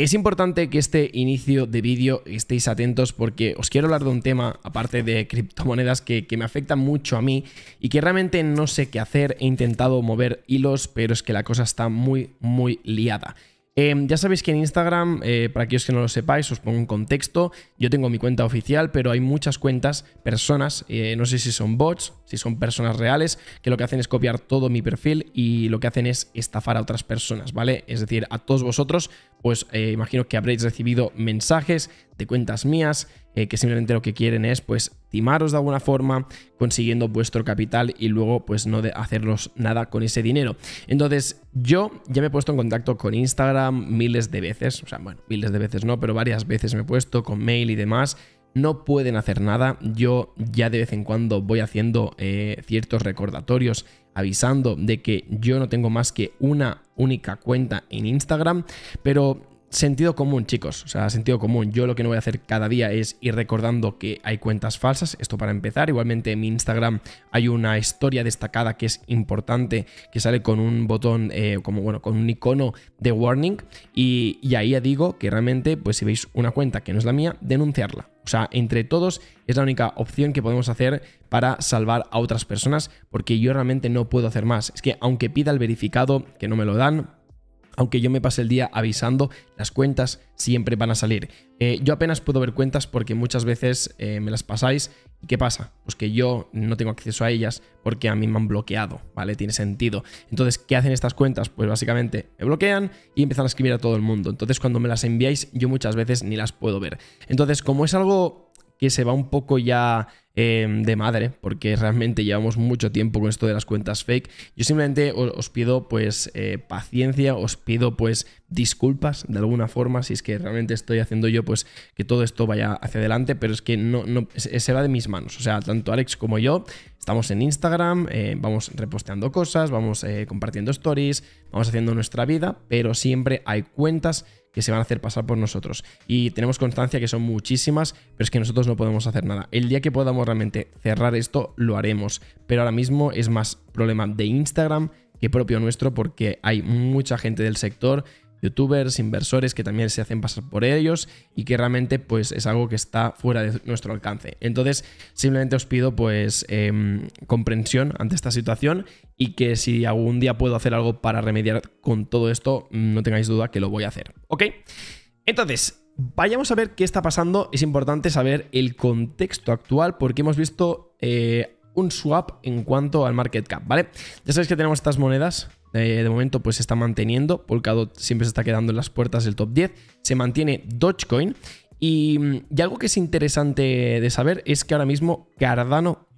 Es importante que este inicio de vídeo estéis atentos porque os quiero hablar de un tema, aparte de criptomonedas, que me afecta mucho a mí y que realmente no sé qué hacer. He intentado mover hilos, pero es que la cosa está muy, muy liada. Ya sabéis que en Instagram, para aquellos que no lo sepáis, os pongo un contexto. Yo tengo mi cuenta oficial, pero hay muchas cuentas, personas, no sé si son bots, si son personas reales, que lo que hacen es copiar todo mi perfil y lo que hacen es estafar a otras personas, ¿vale? Es decir, a todos vosotros, pues imagino que habréis recibido mensajes de cuentas mías que simplemente lo que quieren es, pues, timaros de alguna forma, consiguiendo vuestro capital y luego, pues, no de hacerlos nada con ese dinero. Entonces, yo ya me he puesto en contacto con Instagram miles de veces, o sea, bueno, miles de veces no, pero varias veces me he puesto con mail y demás. No pueden hacer nada. Yo ya de vez en cuando voy haciendo ciertos recordatorios avisando de que yo no tengo más que una única cuenta en Instagram, pero sentido común, chicos, o sea, sentido común. Yo lo que no voy a hacer cada día es ir recordando que hay cuentas falsas, esto para empezar. Igualmente en mi Instagram hay una historia destacada que es importante, que sale con un botón, como bueno, con un icono de warning, y ahí ya digo que realmente, pues si veis una cuenta que no es la mía, denunciarla. O sea, entre todos es la única opción que podemos hacer para salvar a otras personas, porque yo realmente no puedo hacer más. Es que aunque pida el verificado, que no me lo dan, aunque yo me pase el día avisando, las cuentas siempre van a salir. Yo apenas puedo ver cuentas porque muchas veces me las pasáis. ¿Y qué pasa? Pues que yo no tengo acceso a ellas porque a mí me han bloqueado, ¿vale? Tiene sentido. Entonces, ¿qué hacen estas cuentas? Pues básicamente me bloquean y empiezan a escribir a todo el mundo. Entonces, cuando me las enviáis, yo muchas veces ni las puedo ver. Entonces, como es algo que se va un poco ya de madre, porque realmente llevamos mucho tiempo con esto de las cuentas fake, yo simplemente os pido, pues, paciencia, os pido, pues, disculpas de alguna forma, si es que realmente estoy haciendo yo, pues, que todo esto vaya hacia adelante, pero es que no se va de mis manos. O sea, tanto Alex como yo estamos en Instagram, vamos reposteando cosas, vamos compartiendo stories, vamos haciendo nuestra vida, pero siempre hay cuentas que se van a hacer pasar por nosotros. Y tenemos constancia que son muchísimas, pero es que nosotros no podemos hacer nada. El día que podamos realmente cerrar esto, lo haremos. Pero ahora mismo es más problema de Instagram que propio nuestro, porque hay mucha gente del sector, youtubers, inversores, que también se hacen pasar por ellos y que realmente, pues, es algo que está fuera de nuestro alcance. Entonces, simplemente os pido, pues, comprensión ante esta situación, y que si algún día puedo hacer algo para remediar con todo esto, no tengáis duda que lo voy a hacer, ¿ok? Entonces, vayamos a ver qué está pasando. Es importante saber el contexto actual porque hemos visto un swap en cuanto al market cap, ¿vale? Ya sabéis que tenemos estas monedas. De momento, pues, se está manteniendo. Polkadot siempre se está quedando en las puertas del top 10. Se mantiene Dogecoin. Y algo que es interesante de saber es que ahora mismo Cardano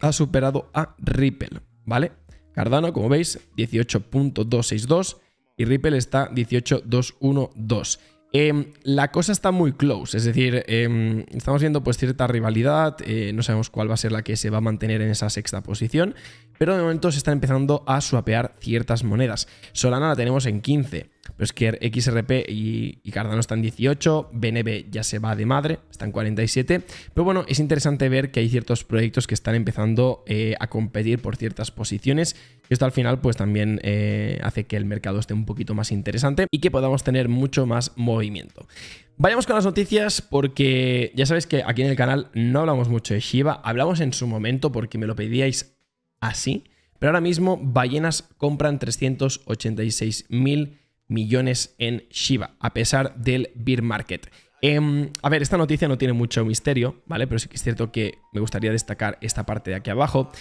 ha superado a Ripple, ¿vale? Cardano, como veis, 18.262 y Ripple está 18.212. La cosa está muy close, es decir, estamos viendo, pues, cierta rivalidad, no sabemos cuál va a ser la que se va a mantener en esa sexta posición, pero de momento se están empezando a swapear ciertas monedas. Solana la tenemos en 15, pero es que XRP y Cardano están en 18, BNB ya se va de madre, está en 47, pero bueno, es interesante ver que hay ciertos proyectos que están empezando a competir por ciertas posiciones, y esto al final, pues, también hace que el mercado esté un poquito más interesante y que podamos tener mucho más movimiento. Vayamos con las noticias, porque ya sabéis que aquí en el canal no hablamos mucho de Shiba, hablamos en su momento porque me lo pedíais así, pero ahora mismo ballenas compran 386.000 millones en Shiba, a pesar del bear market. A ver, esta noticia no tiene mucho misterio, ¿vale? Pero sí que es cierto que me gustaría destacar esta parte de aquí abajo.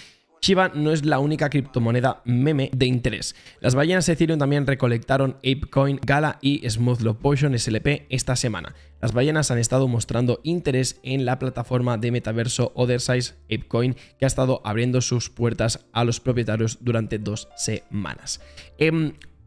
Shiba no es la única criptomoneda meme de interés. Las ballenas Ethereum también recolectaron ApeCoin, Gala y Smooth Love Potion SLP esta semana. Las ballenas han estado mostrando interés en la plataforma de metaverso Otherside ApeCoin, que ha estado abriendo sus puertas a los propietarios durante 2 semanas.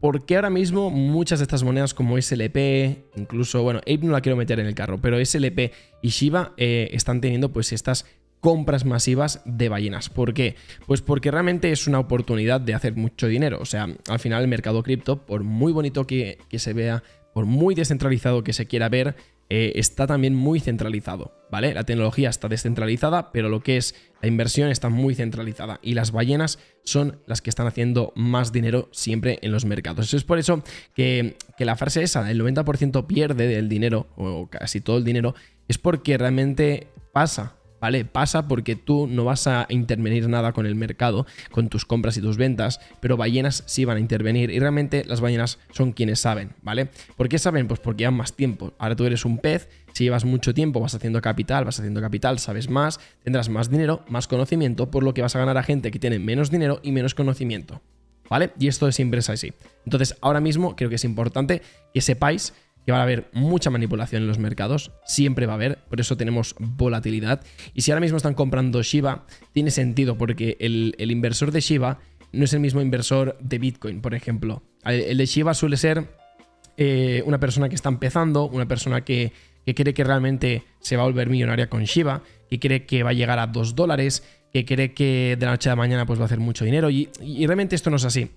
Porque ahora mismo muchas de estas monedas como SLP, incluso, bueno, Ape no la quiero meter en el carro, pero SLP y Shiba están teniendo, pues, estas compras masivas de ballenas. ¿Por qué? Pues porque realmente es una oportunidad de hacer mucho dinero. O sea, al final el mercado cripto, por muy bonito que se vea, por muy descentralizado que se quiera ver, está también muy centralizado, ¿vale? La tecnología está descentralizada, pero lo que es la inversión está muy centralizada y las ballenas son las que están haciendo más dinero siempre en los mercados. Eso es por eso que la frase esa, el 90% pierde del dinero, o casi todo el dinero, es porque realmente pasa, ¿vale? Pasa porque tú no vas a intervenir nada con el mercado, con tus compras y tus ventas, pero ballenas sí van a intervenir y realmente las ballenas son quienes saben, ¿vale? ¿Por qué saben? Pues porque llevan más tiempo. Ahora tú eres un pez, si llevas mucho tiempo vas haciendo capital, sabes más, tendrás más dinero, más conocimiento, por lo que vas a ganar a gente que tiene menos dinero y menos conocimiento, ¿vale? Y esto siempre es así. Entonces, ahora mismo creo que es importante que sepáis que va a haber mucha manipulación en los mercados, siempre va a haber, por eso tenemos volatilidad. Y si ahora mismo están comprando Shiba, tiene sentido porque el inversor de Shiba no es el mismo inversor de Bitcoin, por ejemplo. El de Shiba suele ser una persona que está empezando, una persona que cree que realmente se va a volver millonaria con Shiba, que cree que va a llegar a $2, que cree que de la noche a la mañana pues va a hacer mucho dinero y realmente esto no es así,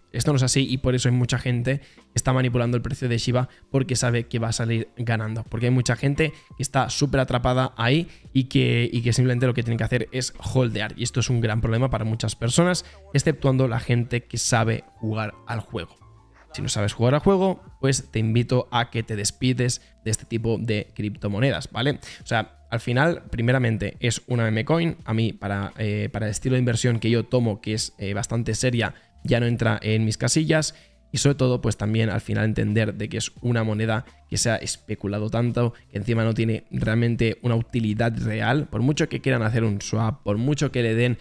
y por eso hay mucha gente que está manipulando el precio de Shiba porque sabe que va a salir ganando, porque hay mucha gente que está súper atrapada ahí y que simplemente lo que tienen que hacer es holdear y esto es un gran problema para muchas personas, exceptuando la gente que sabe jugar al juego. Si no sabes jugar al juego, pues te invito a que te despides de este tipo de criptomonedas, ¿vale? O sea, al final, primeramente, es una meme coin. A mí, para el estilo de inversión que yo tomo, que es bastante seria, ya no entra en mis casillas. Y sobre todo, pues también al final entender de que es una moneda que se ha especulado tanto, que encima no tiene realmente una utilidad real. Por mucho que quieran hacer un swap, por mucho que le den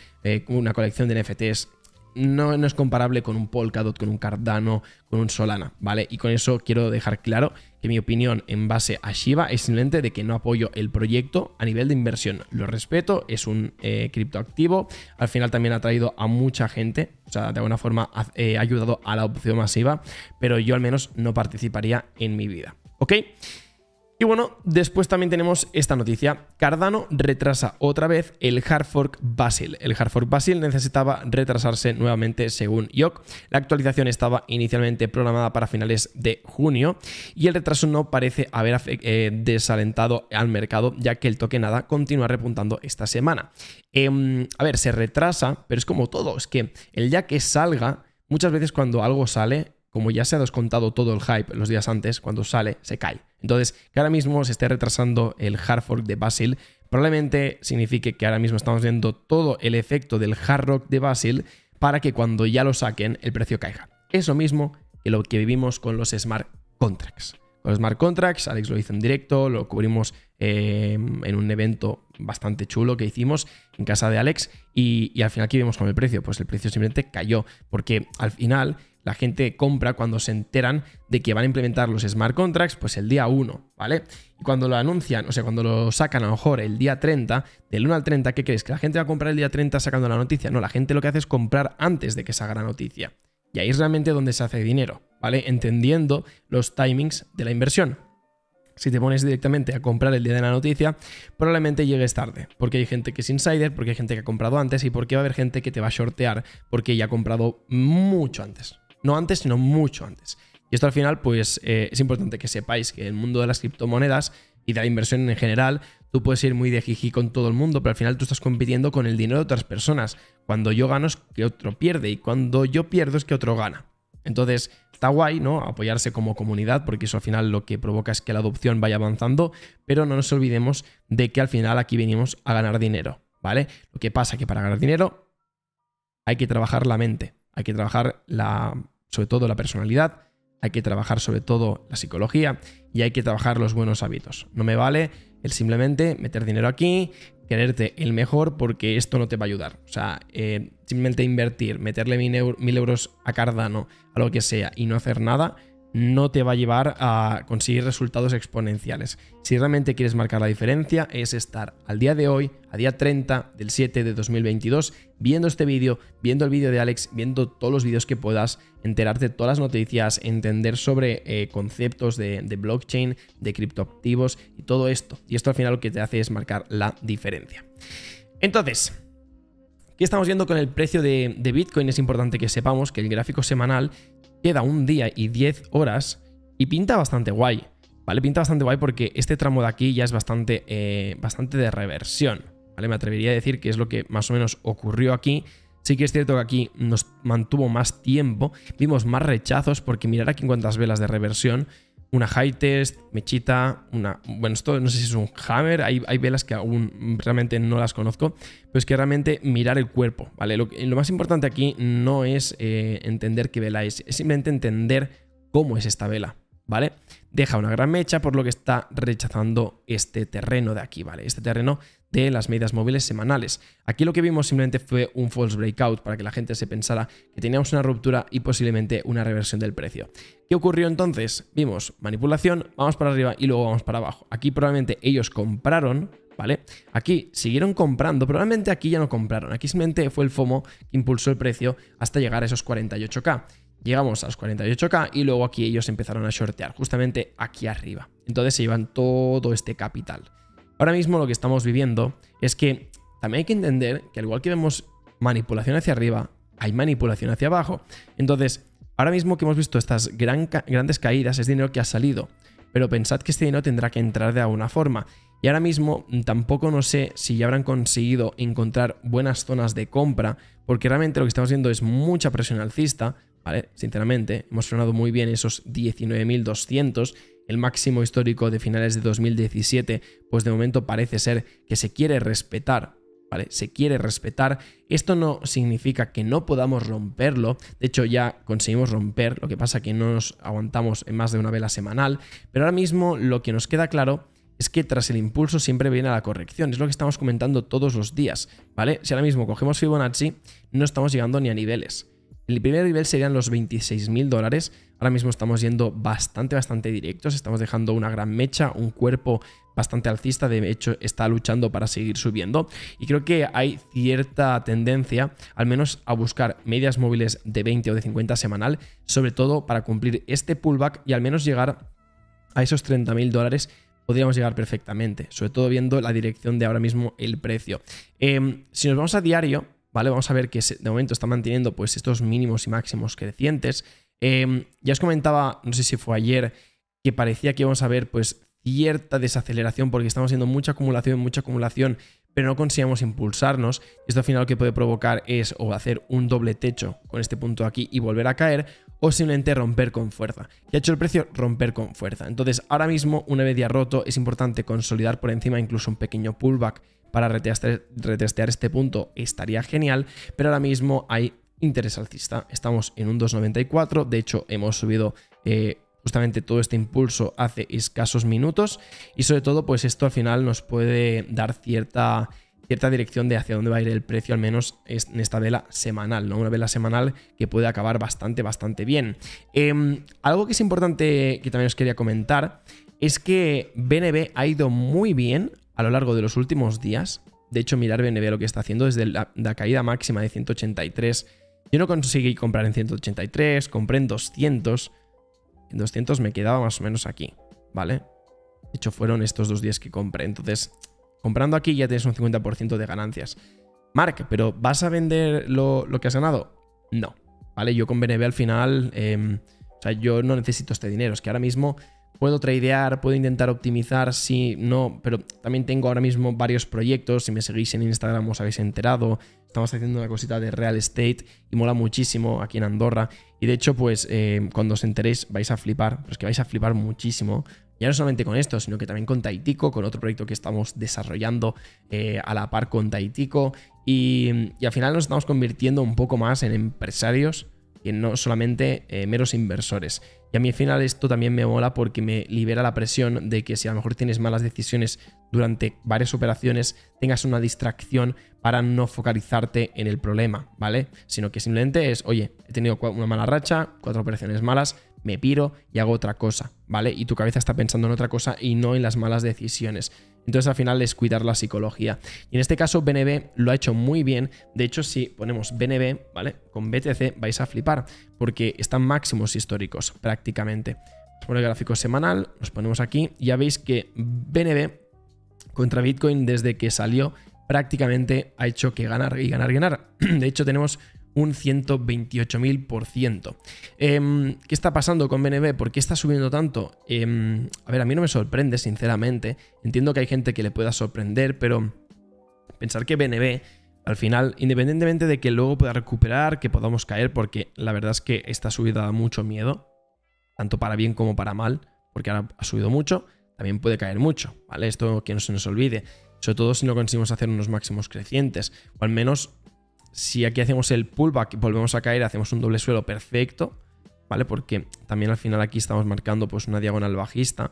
una colección de NFTs, no es comparable con un Polkadot, con un Cardano, con un Solana, ¿vale? Y con eso quiero dejar claro que mi opinión en base a Shiba es simplemente de que no apoyo el proyecto a nivel de inversión. Lo respeto, es un criptoactivo. Al final también ha traído a mucha gente, o sea, de alguna forma ha ayudado a la adopción masiva, pero yo al menos no participaría en mi vida, ¿ok? Y bueno, después también tenemos esta noticia. Cardano retrasa otra vez el hard fork Basil. El hard fork Basil necesitaba retrasarse nuevamente según IOC. La actualización estaba inicialmente programada para finales de junio y el retraso no parece haber desalentado al mercado, ya que el token ADA continúa repuntando esta semana. A ver, se retrasa, pero es como todo. Es que el día que salga, muchas veces cuando algo sale, como ya se ha descontado todo el hype los días antes, cuando sale, se cae. Entonces, que ahora mismo se esté retrasando el hard fork de Basil, probablemente signifique que ahora mismo estamos viendo todo el efecto del hard fork de Basil para que cuando ya lo saquen, el precio caiga. Es lo mismo que lo que vivimos con los smart contracts. Con los smart contracts, Alex lo hizo en directo, lo cubrimos en un evento bastante chulo que hicimos en casa de Alex y al final aquí vimos con el precio, pues el precio simplemente cayó porque al final la gente compra cuando se enteran de que van a implementar los smart contracts pues el día 1, ¿vale? Y cuando lo anuncian, o sea, cuando lo sacan a lo mejor el día 30, del 1 al 30, ¿qué crees? ¿Que la gente va a comprar el día 30 sacando la noticia? No, la gente lo que hace es comprar antes de que salga la noticia. Y ahí es realmente donde se hace dinero, ¿vale? Entendiendo los timings de la inversión. Si te pones directamente a comprar el día de la noticia, probablemente llegues tarde, porque hay gente que es insider, porque hay gente que ha comprado antes y porque va a haber gente que te va a shortear porque ya ha comprado mucho antes. No antes, sino mucho antes. Y esto al final, pues es importante que sepáis que el mundo de las criptomonedas y de la inversión en general, tú puedes ir muy de jiji con todo el mundo, pero al final tú estás compitiendo con el dinero de otras personas. Cuando yo gano es que otro pierde y cuando yo pierdo es que otro gana. Entonces, está guay, ¿no? Apoyarse como comunidad, porque eso al final lo que provoca es que la adopción vaya avanzando, pero no nos olvidemos de que al final aquí venimos a ganar dinero, ¿vale? Lo que pasa es que para ganar dinero hay que trabajar la mente, hay que trabajar sobre todo la personalidad, hay que trabajar sobre todo la psicología y hay que trabajar los buenos hábitos. No me vale el simplemente meter dinero aquí, quererte el mejor, porque esto no te va a ayudar. O sea, simplemente invertir, meterle 1000 euros a Cardano, a lo que sea, y no hacer nada, no te va a llevar a conseguir resultados exponenciales. Si realmente quieres marcar la diferencia, es estar al día de hoy, a día 30 del 7 de 2022, viendo este vídeo, viendo el vídeo de Alex, viendo todos los vídeos que puedas, enterarte de todas las noticias, entender sobre conceptos de blockchain, de criptoactivos y todo esto. Y esto al final lo que te hace es marcar la diferencia. Entonces, ¿qué estamos viendo con el precio de Bitcoin? Es importante que sepamos que el gráfico semanal queda un día y 10 horas Y pinta bastante guay, ¿vale? Pinta bastante guay porque este tramo de aquí ya es bastante, bastante de reversión, ¿vale? Me atrevería a decir que es lo que más o menos ocurrió aquí. Sí que es cierto que aquí nos mantuvo más tiempo, vimos más rechazos, porque mirar aquí en cuántas velas de reversión, una high test, mechita, una... Bueno, esto no sé si es un hammer, hay velas que aún realmente no las conozco, pero es que realmente mirar el cuerpo, ¿vale? Lo más importante aquí no es entender qué vela es simplemente entender cómo es esta vela, ¿vale? Deja una gran mecha, por lo que está rechazando este terreno de aquí, ¿vale? Este terreno de las medias móviles semanales. Aquí lo que vimos simplemente fue un false breakout para que la gente se pensara que teníamos una ruptura y posiblemente una reversión del precio. ¿Qué ocurrió entonces? Vimos manipulación, vamos para arriba y luego vamos para abajo. Aquí probablemente ellos compraron, ¿vale? Aquí siguieron comprando, probablemente aquí ya no compraron. Aquí simplemente fue el FOMO que impulsó el precio hasta llegar a esos 48K. Llegamos a los 48K y luego aquí ellos empezaron a shortear, justamente aquí arriba. Entonces se llevan todo este capital. Ahora mismo lo que estamos viviendo es que también hay que entender que al igual que vemos manipulación hacia arriba, hay manipulación hacia abajo. Entonces, ahora mismo que hemos visto estas grandes caídas, es dinero que ha salido. Pero pensad que este dinero tendrá que entrar de alguna forma. Y ahora mismo tampoco no sé si ya habrán conseguido encontrar buenas zonas de compra, porque realmente lo que estamos viendo es mucha presión alcista, ¿vale? Sinceramente, hemos frenado muy bien esos 19.200. El máximo histórico de finales de 2017, pues de momento parece ser que se quiere respetar, ¿vale? Se quiere respetar. Esto no significa que no podamos romperlo. De hecho, ya conseguimos romper, lo que pasa que no nos aguantamos en más de una vela semanal. Pero ahora mismo lo que nos queda claro es que tras el impulso siempre viene la corrección. Es lo que estamos comentando todos los días, ¿vale? Si ahora mismo cogemos Fibonacci, no estamos llegando ni a niveles. El primer nivel serían los 26.000 dólares. Ahora mismo estamos yendo bastante directos. Estamos dejando una gran mecha, un cuerpo bastante alcista. De hecho, está luchando para seguir subiendo. Y creo que hay cierta tendencia, al menos, a buscar medias móviles de 20 o de 50 semanal, sobre todo para cumplir este pullback y al menos llegar a esos 30.000 dólares. Podríamos llegar perfectamente, sobre todo viendo la dirección de ahora mismo el precio. Si nos vamos a diario, ¿vale? Vamos a ver que de momento está manteniendo pues estos mínimos y máximos crecientes. Ya os comentaba, no sé si fue ayer, que parecía que íbamos a ver pues cierta desaceleración porque estamos haciendo mucha acumulación, pero no conseguíamos impulsarnos. Esto al final lo que puede provocar es o hacer un doble techo con este punto aquí y volver a caer, o simplemente romper con fuerza. ¿Qué ha hecho el precio? Romper con fuerza. Entonces ahora mismo, una vez ya roto, es importante consolidar por encima, incluso un pequeño pullback para retestear este punto estaría genial, pero ahora mismo hay interés alcista. Estamos en un 2.94, de hecho hemos subido justamente todo este impulso hace escasos minutos y sobre todo pues esto al final nos puede dar cierta dirección de hacia dónde va a ir el precio, al menos en esta vela semanal, ¿no? Una vela semanal que puede acabar bastante bien. Algo que es importante que también os quería comentar es que BNB ha ido muy bien a lo largo de los últimos días. De hecho, mirar BNB lo que está haciendo desde la caída máxima de 183. Yo no conseguí comprar en 183, compré en 200. En 200 me quedaba más o menos aquí, ¿vale? De hecho, fueron estos dos días que compré. Entonces, comprando aquí ya tienes un 50% de ganancias. Mark, ¿pero vas a vender lo que has ganado? No, ¿vale? Yo con BNB al final... o sea, yo no necesito este dinero. Es que ahora mismo... Puedo tradear, puedo intentar optimizar, sí, no, pero también tengo ahora mismo varios proyectos. Si me seguís en Instagram os habéis enterado. Estamos haciendo una cosita de real estate y mola muchísimo aquí en Andorra. Y de hecho, pues cuando os enteréis vais a flipar, pero es que vais a flipar muchísimo. Ya no solamente con esto, sino que también con Taitico, con otro proyecto que estamos desarrollando a la par con Taitico. Y al final nos estamos convirtiendo un poco más en empresarios que no solamente meros inversores. Y a mí al final esto también me mola porque me libera la presión de que si a lo mejor tienes malas decisiones durante varias operaciones, tengas una distracción para no focalizarte en el problema, ¿vale? Sino que simplemente es, oye, he tenido una mala racha, 4 operaciones malas, me piro y hago otra cosa, ¿vale? Y tu cabeza está pensando en otra cosa y no en las malas decisiones. Entonces al final es cuidar la psicología. Y en este caso BNB lo ha hecho muy bien. De hecho, si ponemos BNB, ¿vale? Con BTC vais a flipar porque están máximos históricos prácticamente. Por el gráfico semanal, nos ponemos aquí y ya veis que BNB contra Bitcoin desde que salió prácticamente ha hecho que ganar y ganar. De hecho tenemos un 128.000%. ¿Qué está pasando con BNB? ¿Por qué está subiendo tanto? A ver, a mí no me sorprende, sinceramente. Entiendo que hay gente que le pueda sorprender, pero pensar que BNB, al final, independientemente de que luego pueda recuperar, que podamos caer, porque la verdad es que esta subida da mucho miedo, tanto para bien como para mal, porque ahora ha subido mucho, también puede caer mucho, ¿vale? Esto que no se nos olvide, sobre todo si no conseguimos hacer unos máximos crecientes, o al menos si aquí hacemos el pullback, volvemos a caer, hacemos un doble suelo perfecto, ¿vale? Porque también al final aquí estamos marcando pues una diagonal bajista,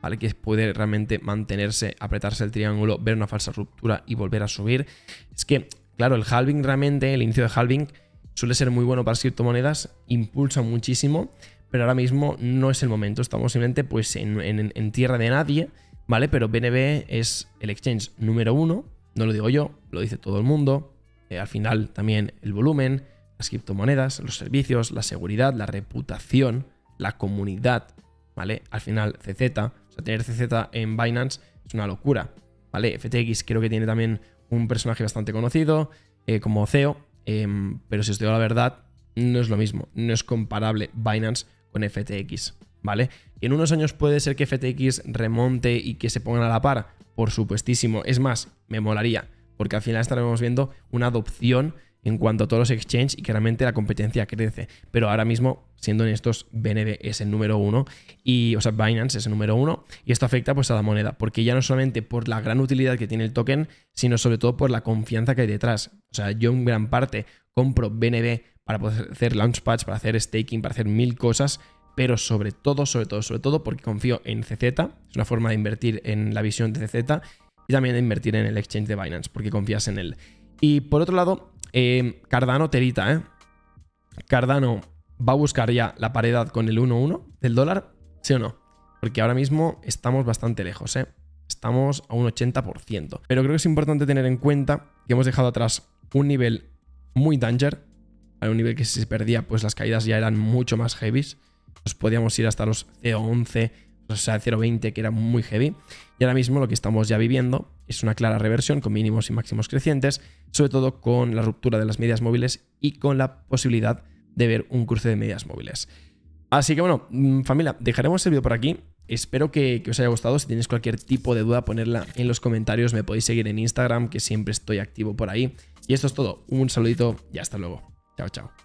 ¿vale? Que puede realmente mantenerse, apretarse el triángulo, ver una falsa ruptura y volver a subir. Es que, claro, el halving realmente, el inicio de halving suele ser muy bueno para las criptomonedas, impulsa muchísimo, pero ahora mismo no es el momento, estamos simplemente pues en tierra de nadie, ¿vale? Pero BNB es el exchange número uno, no lo digo yo, lo dice todo el mundo. Al final también el volumen, las criptomonedas, los servicios, la seguridad, la reputación, la comunidad, ¿vale? Al final CZ, o sea, tener CZ en Binance es una locura, ¿vale? FTX creo que tiene también un personaje bastante conocido como CEO, pero si os digo la verdad, no es lo mismo, no es comparable Binance con FTX, ¿vale? En unos años puede ser que FTX remonte y que se pongan a la par, por supuestísimo, es más, me molaría, porque al final estaremos viendo una adopción en cuanto a todos los exchanges y que realmente la competencia crece. Pero ahora mismo, siendo honestos, BNB es el número uno, y, o sea, Binance es el número uno, y esto afecta pues a la moneda, porque ya no solamente por la gran utilidad que tiene el token, sino sobre todo por la confianza que hay detrás. O sea, yo en gran parte compro BNB para poder hacer launchpads, para hacer staking, para hacer mil cosas, pero sobre todo, porque confío en CZ, es una forma de invertir en la visión de CZ, y también de invertir en el exchange de Binance, porque confías en él. Y por otro lado, Cardano terita, ¿eh? Cardano va a buscar ya la paridad con el 1.1 del dólar, ¿sí o no? Porque ahora mismo estamos bastante lejos, ¿eh? Estamos a un 80%. Pero creo que es importante tener en cuenta que hemos dejado atrás un nivel muy danger, a un nivel que si se perdía, pues las caídas ya eran mucho más heavies. Nos podíamos ir hasta los 0.11, o sea, 0.20, que era muy heavy. Y ahora mismo lo que estamos ya viviendo es una clara reversión con mínimos y máximos crecientes, sobre todo con la ruptura de las medias móviles y con la posibilidad de ver un cruce de medias móviles. Así que bueno, familia, dejaremos el vídeo por aquí. Espero que os haya gustado. Si tenéis cualquier tipo de duda, ponedla en los comentarios. Me podéis seguir en Instagram, que siempre estoy activo por ahí. Y esto es todo. Un saludito y hasta luego. Chao, chao.